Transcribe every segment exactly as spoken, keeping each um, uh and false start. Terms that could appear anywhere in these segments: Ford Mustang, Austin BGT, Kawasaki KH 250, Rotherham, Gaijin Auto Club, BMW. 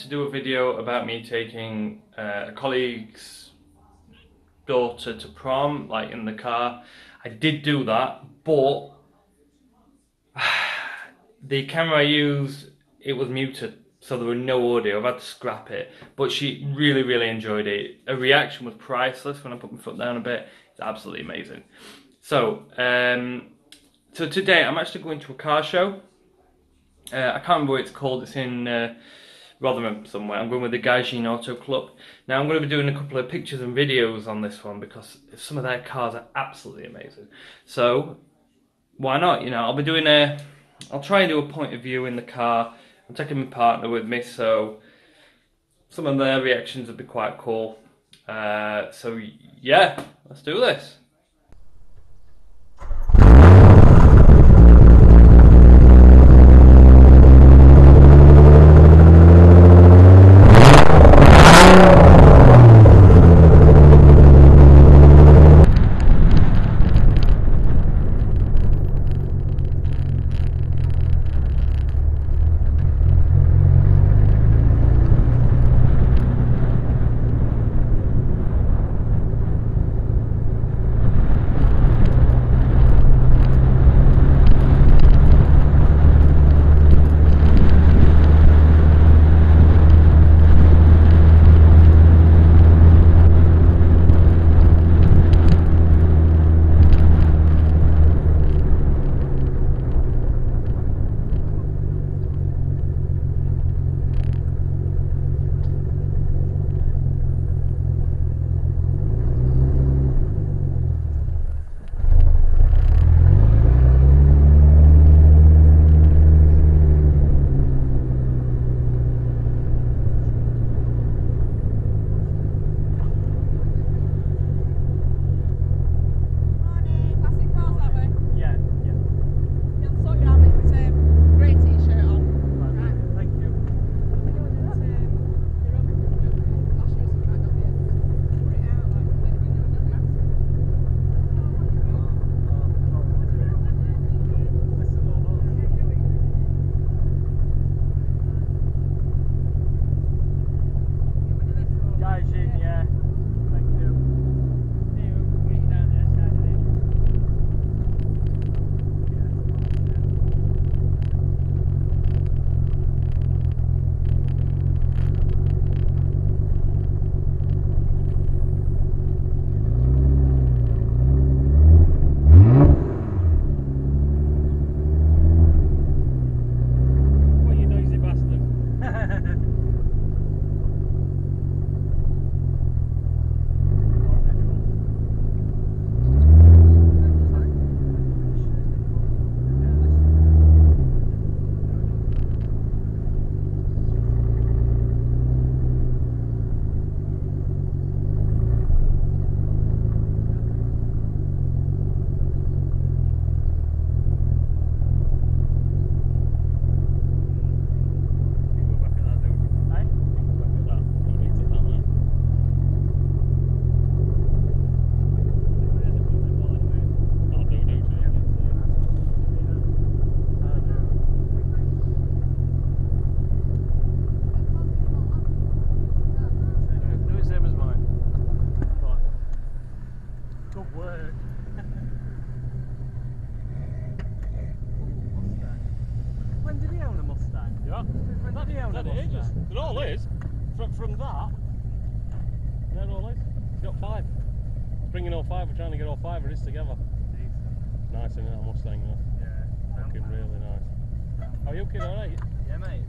meant to do a video about me taking uh, a colleague's daughter to prom, like in the car. I did do that, but the camera I used, it was muted, so there were no audio. I've had to scrap it, but she really, really enjoyed it. Her reaction was priceless when I put my foot down a bit. It's absolutely amazing. So, um, so today I'm actually going to a car show. Uh, I can't remember what it's called. It's in uh, Rotherham somewhere. I'm going with the Gaijin Auto Club. Now I'm going to be doing a couple of pictures and videos on this one because some of their cars are absolutely amazing. So why not? You know, I'll be doing a. I'll try and do a point of view in the car. I'm taking my partner with me, so some of their reactions would be quite cool. Uh, so yeah, let's do this. From that, they're all is. He's got five. Bringing all five, we're trying to get all five of this together. Decent. Nice, isn't it? That Mustang, though. Yeah. Looking really nice. Are you okay, alright? Yeah, mate.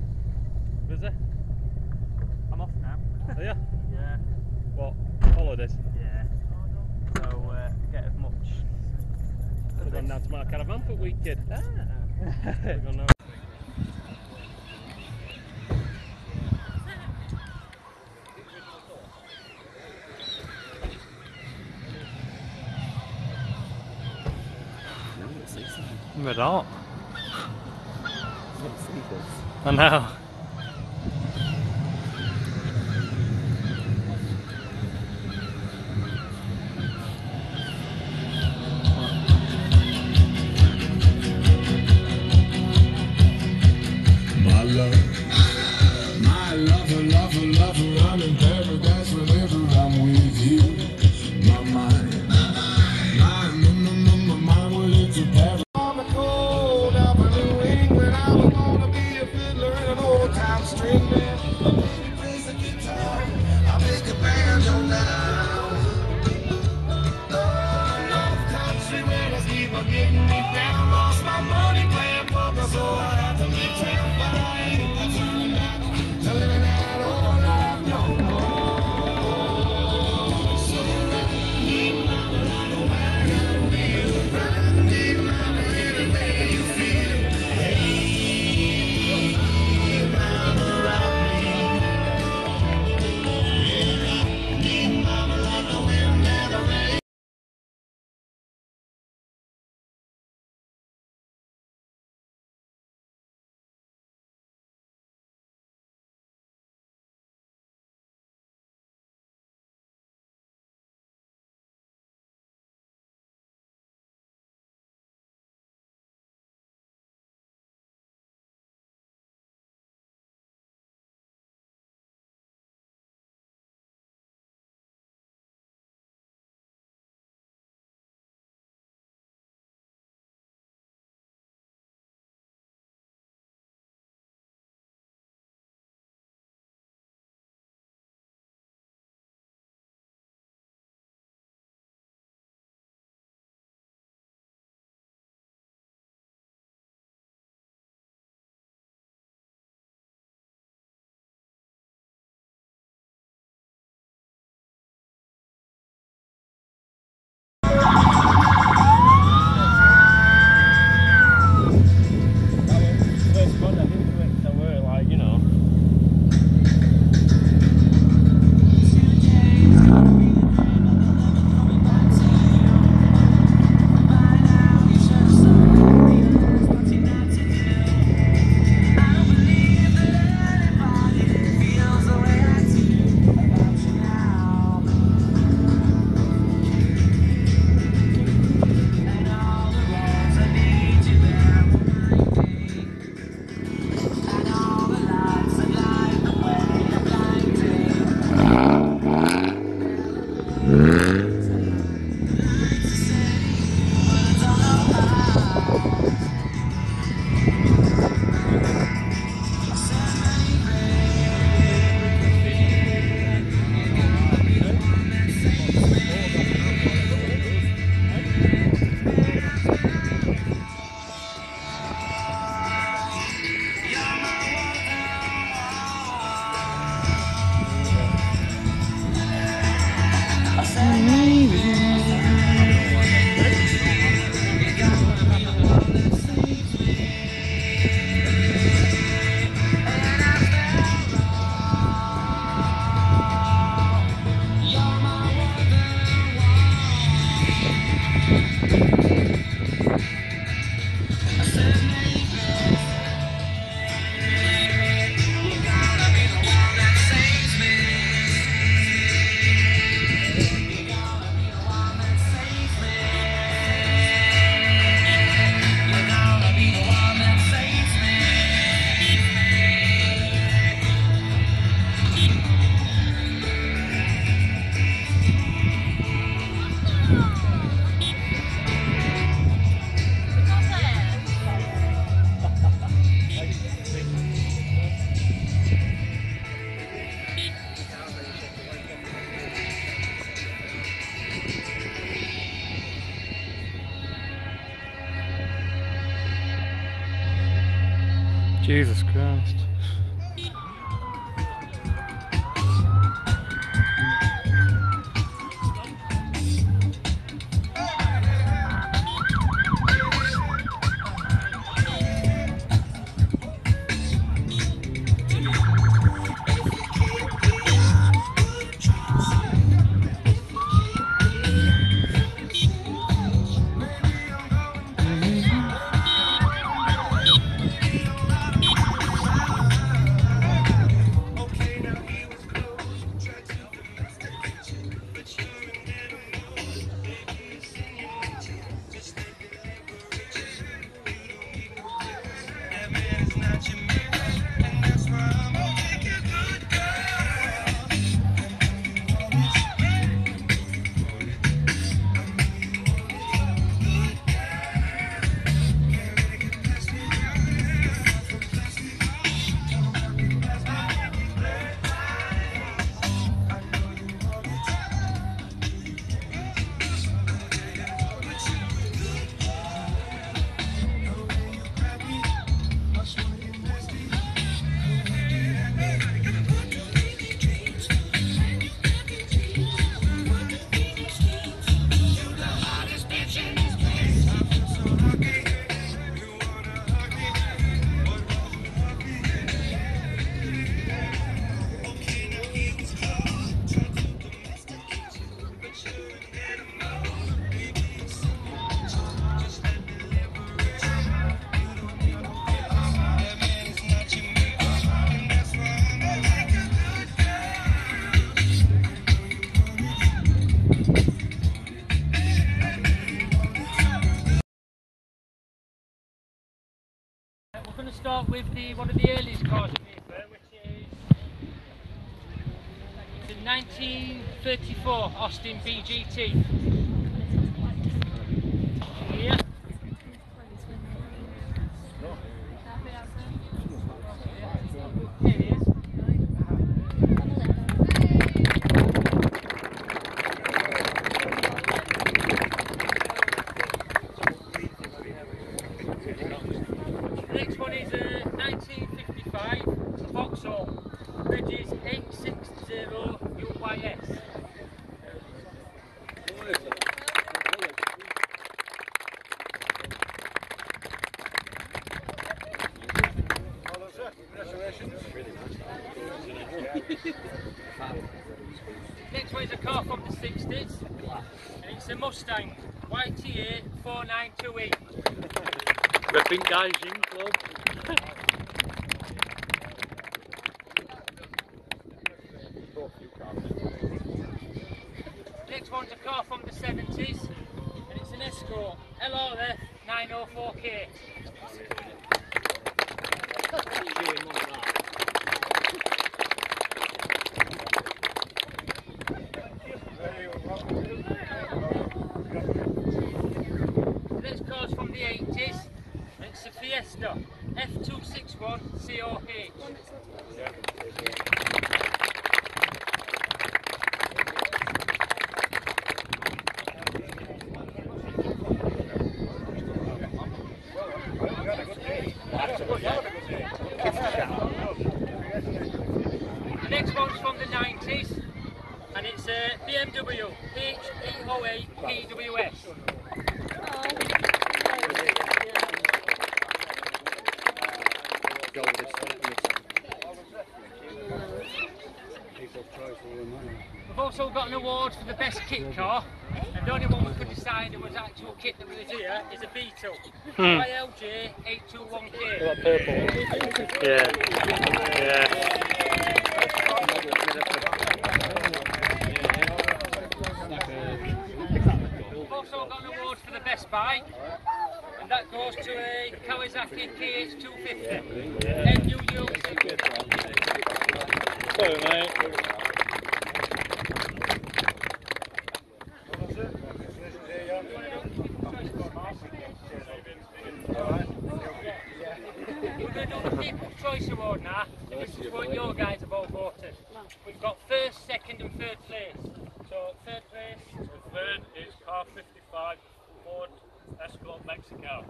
Busy? I'm off now. Are you? Yeah. What? Holidays? Yeah. So, uh, get as much. We're going down to my caravan for week, kid. Ah. We're going now. But not. I know. My love, my love. Jesus Christ. We're going to start with the one of the earliest cars here, which is the nineteen thirty-four Austin B G T. Yeah. Next one is a car from the sixties, and it's a Mustang Y T A four nine two E. The big Gaijin Club. Next one's a car from the seventies, and it's an Escort L R F nine oh four K. Fiesta F two sixty-one C O H. Yeah. The next one's from the nineties, and it's a B M W O A P W S. Go this People try for the money. We've also got an award for the best kit car, and the only one we could decide that was actual kit that was here is a Beetle. Y L J eight two one K. What purple? Yeah. Yeah. We've also got an award for the best bike, and that goes to a Kawasaki K H two fifty. N U U. Sorry, mate. Choice award now, and this is what your guys have all voted. We've got first, second and third place. So third place, the third is car fifty-five Ford Escort Mexico.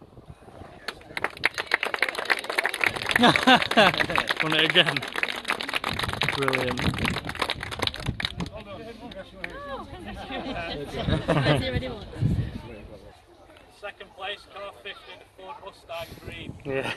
Won it again. Brilliant. Hold on. Second place, car fifty, the Ford Mustang Green. Yeah.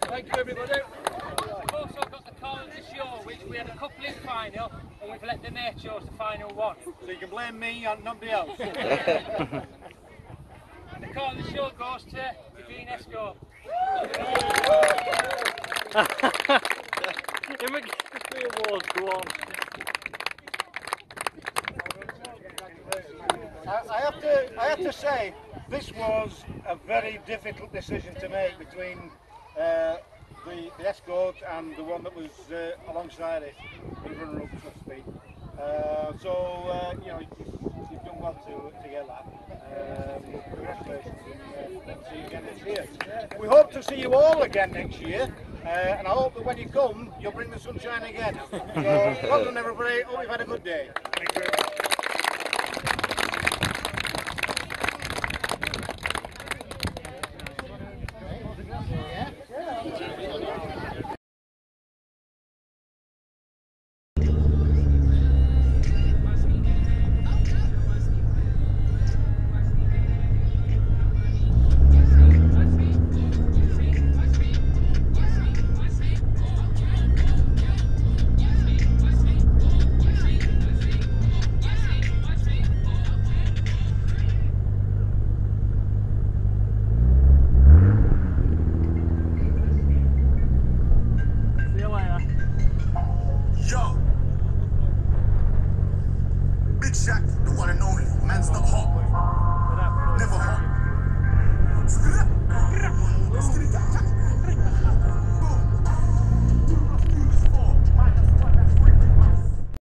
Thank you, everybody. We've also got the call of the show, which we had a couple in final, and we've let the mate chose the final one. So you can blame me and nobody else. And the call of the show goes to the Green Escort. Immigration awards, go on. I have to, I have to say, this was a very difficult decision to make between uh, the, the Escort and the one that was uh, alongside it, the runner-up, so to speak. Uh, so uh, you know, you've, you've done well to, to get that. Um, congratulations, and uh, see you again next year. We hope to see you all again next year, uh, and I hope that when you come, you'll bring the sunshine again. So, well done, everybody. Hope you've had a good day. Thank you.